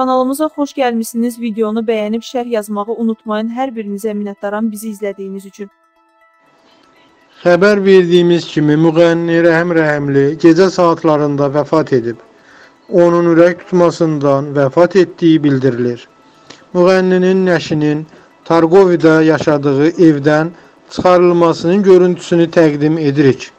Kanalımıza xoş gəlmisiniz. Videonu bəyənib şərh yazmağı unutmayın. Hər birinizə minnətdaram bizi izlədiyiniz üçün. Xəbər verdiyimiz kimi müğənni Rəhim Rəhimli gecə saatlarında vəfat edib. Onun ürək tutmasından vəfat etdiyi bildirilir. Müğənninin nəşinin Targovi'də yaşadığı evdən çıxarılmasının görüntüsünü təqdim edirik.